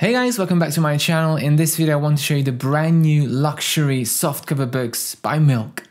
Hey guys, welcome back to my channel. In this video I want to show you the brand new luxury softcover books by MILK.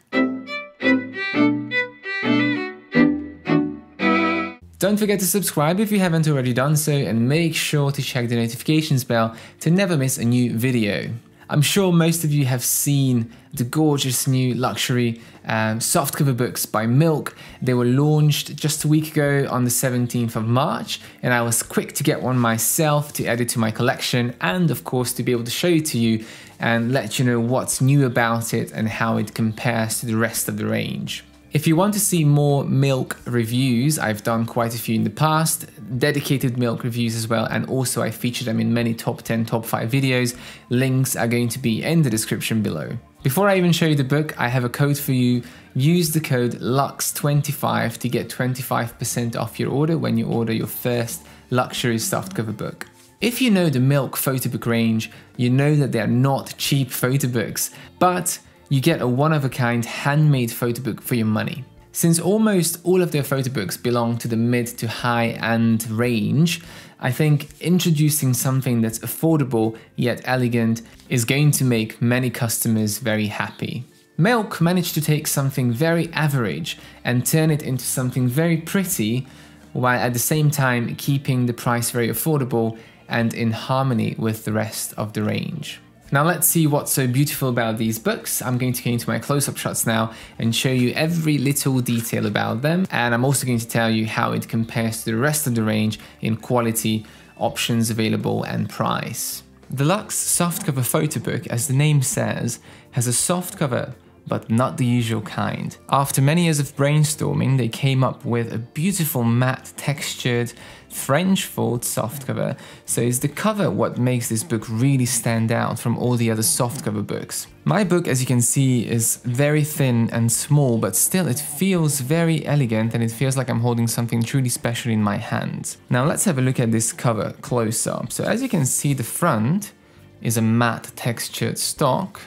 Don't forget to subscribe if you haven't already done so, and make sure to check the notifications bell to never miss a new video. I'm sure most of you have seen the gorgeous new luxury softcover books by MILK. They were launched just a week ago on the 17th of March, and I was quick to get one myself to add it to my collection and of course to be able to show it to you and let you know what's new about it and how it compares to the rest of the range. If you want to see more MILK reviews, I've done quite a few in the past, dedicated MILK reviews as well, and also I feature them in many top 10, top 5 videos. Links are going to be in the description below. Before I even show you the book, I have a code for you. Use the code LUX25 to get 25% off your order when you order your first luxury softcover book. If you know the MILK photo book range, you know that they're not cheap photo books, but you get a one-of-a-kind handmade photo book for your money. Since almost all of their photo books belong to the mid to high-end range, I think introducing something that's affordable yet elegant is going to make many customers very happy. MILK managed to take something very average and turn it into something very pretty, while at the same time keeping the price very affordable and in harmony with the rest of the range. Now let's see what's so beautiful about these books. I'm going to go into my close-up shots now and show you every little detail about them. And I'm also going to tell you how it compares to the rest of the range in quality, options available, and price. The Luxe softcover photo book, as the name says, has a softcover, but not the usual kind. After many years of brainstorming, they came up with a beautiful matte textured French fold softcover. So it's the cover what makes this book really stand out from all the other softcover books. My book, as you can see, is very thin and small, but still it feels very elegant and it feels like I'm holding something truly special in my hand. Now let's have a look at this cover close up. So as you can see, the front is a matte textured stock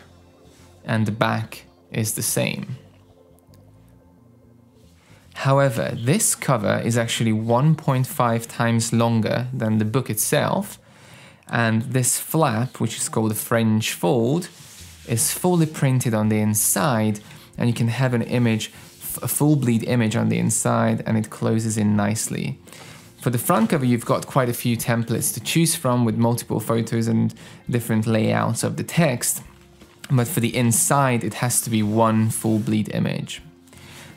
and the back is the same. However, this cover is actually 1.5 times longer than the book itself, and this flap, which is called the French fold, is fully printed on the inside, and you can have an image, a full bleed image on the inside, and it closes in nicely. For the front cover, you've got quite a few templates to choose from with multiple photos and different layouts of the text. But for the inside, it has to be one full bleed image.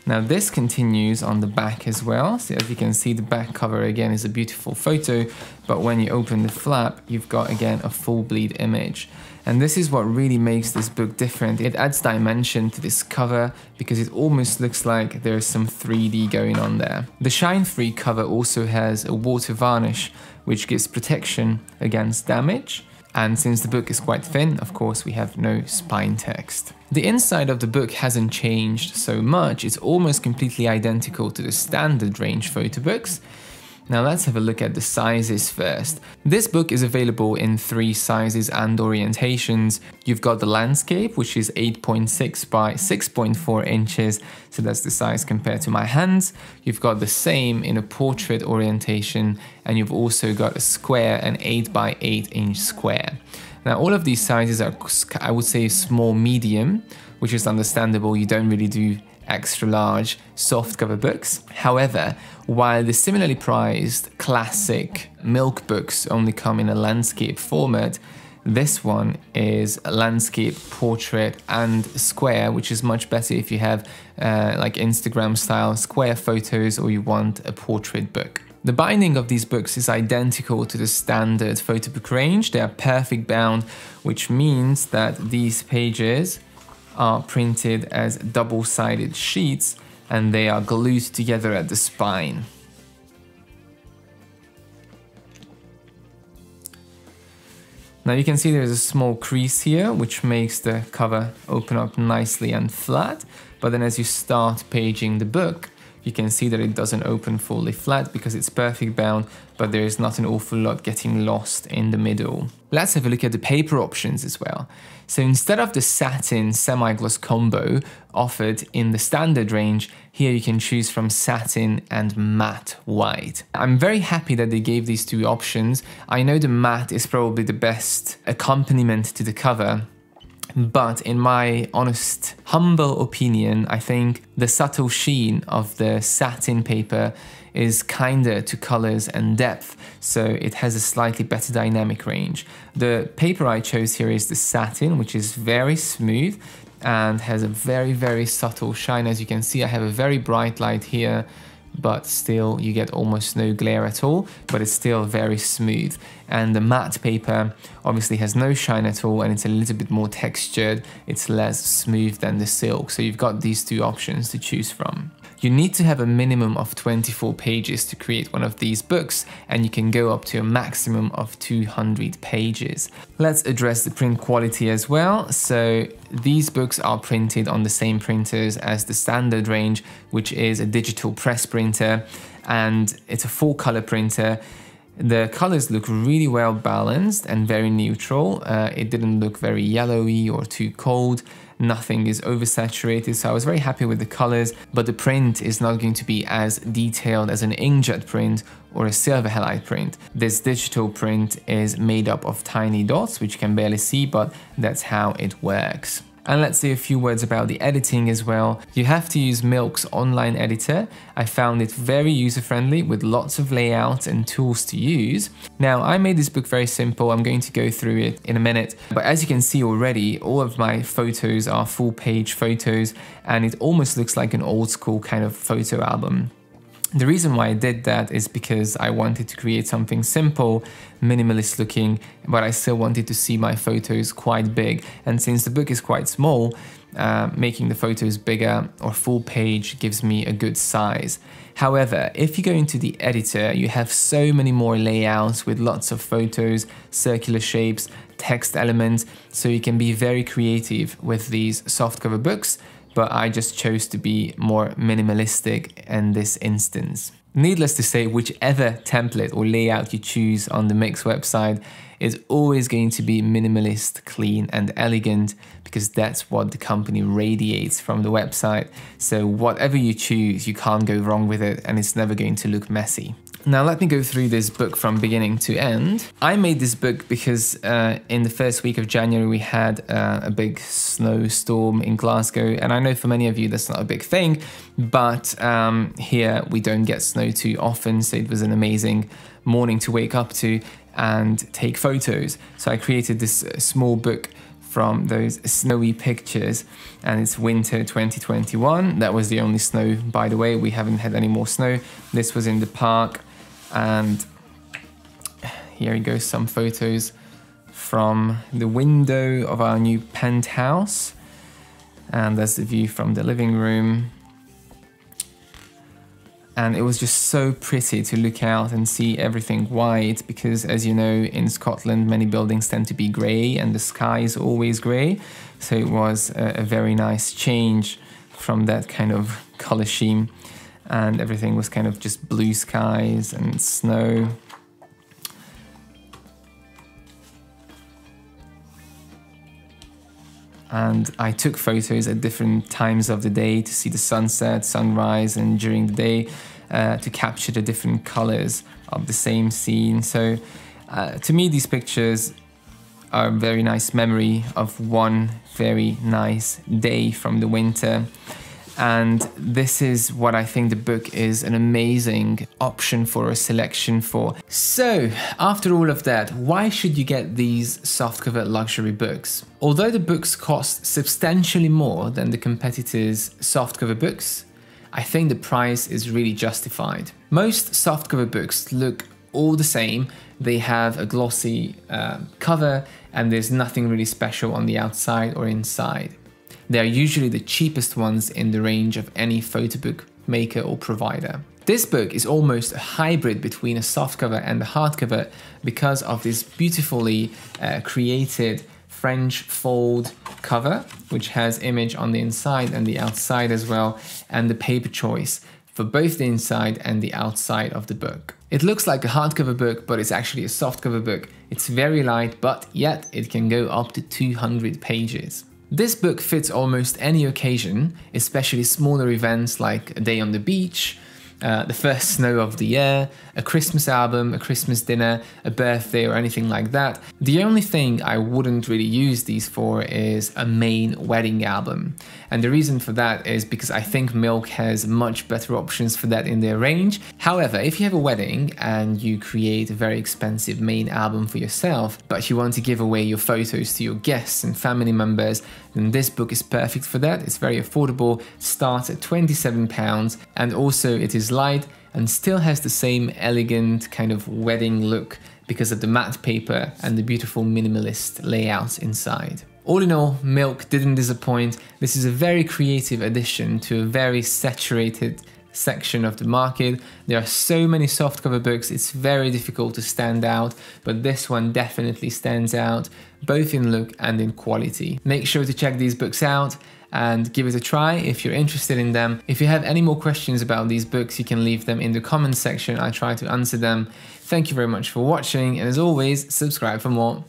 Now this continues on the back as well. So as you can see, the back cover again is a beautiful photo, but when you open the flap, you've got again a full bleed image. And this is what really makes this book different. It adds dimension to this cover because it almost looks like there's some 3D going on there. The shine-free cover also has a water varnish, which gives protection against damage. And since the book is quite thin, of course, we have no spine text. The inside of the book hasn't changed so much. It's almost completely identical to the standard range photo books. Now let's have a look at the sizes first. This book is available in 3 sizes and orientations. You've got the landscape, which is 8.6 by 6.4 inches. So that's the size compared to my hands. You've got the same in a portrait orientation, and you've also got a square, an 8 by 8 inch square. Now all of these sizes are, I would say, small medium, which is understandable. You don't really do extra large softcover books. However, while the similarly priced classic MILK books only come in a landscape format, this one is a landscape, portrait, and square, which is much better if you have like Instagram style square photos or you want a portrait book. The binding of these books is identical to the standard photo book range. They are perfect bound, which means that these pages are printed as double-sided sheets and they are glued together at the spine. Now you can see there's a small crease here which makes the cover open up nicely and flat, but then as you start paging the book, you can see that it doesn't open fully flat because it's perfect bound, but there is not an awful lot getting lost in the middle. Let's have a look at the paper options as well. So instead of the satin semi-gloss combo offered in the standard range, here you can choose from satin and matte white. I'm very happy that they gave these two options. I know the matte is probably the best accompaniment to the cover, but in my honest, humble opinion, I think the subtle sheen of the satin paper is kinder to colors and depth, so it has a slightly better dynamic range. The paper I chose here is the satin, which is very smooth and has a very, very subtle shine. As you can see, I have a very bright light here, but still you get almost no glare at all, but it's still very smooth. And the matte paper obviously has no shine at all, and it's a little bit more textured, it's less smooth than the silk. So you've got these two options to choose from. You need to have a minimum of 24 pages to create one of these books, and you can go up to a maximum of 200 pages. Let's address the print quality as well. So these books are printed on the same printers as the standard range, which is a digital press printer, and it's a full color printer. The colors look really well balanced and very neutral. It didn't look very yellowy or too cold. Nothing is oversaturated, so I was very happy with the colors, but the print is not going to be as detailed as an inkjet print or a silver halide print. This digital print is made up of tiny dots, which you can barely see, but that's how it works. And let's say a few words about the editing as well. You have to use MILK's online editor. I found it very user-friendly with lots of layouts and tools to use. Now, I made this book very simple. I'm going to go through it in a minute. But as you can see already, all of my photos are full-page photos, and it almost looks like an old-school kind of photo album. The reason why I did that is because I wanted to create something simple, minimalist looking, but I still wanted to see my photos quite big. And since the book is quite small, making the photos bigger or full page gives me a good size. However, if you go into the editor, you have so many more layouts with lots of photos, circular shapes, text elements, so you can be very creative with these softcover books, but I just chose to be more minimalistic in this instance. Needless to say, whichever template or layout you choose on the MILK website is always going to be minimalist, clean and elegant, because that's what the company radiates from the website. So whatever you choose, you can't go wrong with it, and it's never going to look messy. Now let me go through this book from beginning to end. I made this book because in the first week of January we had a big snowstorm in Glasgow, and I know for many of you that's not a big thing, but here we don't get snow too often, so it was an amazing morning to wake up to and take photos. So I created this small book from those snowy pictures, and it's winter 2021. That was the only snow, by the way. We haven't had any more snow. This was in the park, and here you go, some photos from the window of our new penthouse, and that's the view from the living room. And it was just so pretty to look out and see everything white, because as you know, in Scotland, many buildings tend to be grey and the sky is always grey. So it was a very nice change from that kind of colour scheme, and everything was kind of just blue skies and snow. And I took photos at different times of the day to see the sunset, sunrise, and during the day to capture the different colors of the same scene. So to me, these pictures are a very nice memory of one very nice day from the winter. And this is what I think the book is an amazing option for, a selection for. So after all of that, why should you get these softcover luxury books? Although the books cost substantially more than the competitors' softcover books, I think the price is really justified. Most softcover books look all the same. They have a glossy cover, and there's nothing really special on the outside or inside. They are usually the cheapest ones in the range of any photo book maker or provider. This book is almost a hybrid between a softcover and a hardcover because of this beautifully created French fold cover, which has image on the inside and the outside as well, and the paper choice. for both the inside and the outside of the book. It looks like a hardcover book, but it's actually a softcover book. It's very light, but yet it can go up to 200 pages. This book fits almost any occasion, especially smaller events like a day on the beach, the first snow of the year, a Christmas album, a Christmas dinner, a birthday, or anything like that. The only thing I wouldn't really use these for is a main wedding album. And the reason for that is because I think MILK has much better options for that in their range. However, if you have a wedding and you create a very expensive main album for yourself, but you want to give away your photos to your guests and family members, then this book is perfect for that. It's very affordable, starts at £27, and also it is light and still has the same elegant kind of wedding look because of the matte paper and the beautiful minimalist layout inside. All in all, MILK didn't disappoint. This is a very creative addition to a very saturated section of the market. There are so many softcover books, it's very difficult to stand out, but this one definitely stands out, both in look and in quality. Make sure to check these books out and give it a try if you're interested in them. If you have any more questions about these books, you can leave them in the comments section. I try to answer them. Thank you very much for watching, and as always, subscribe for more.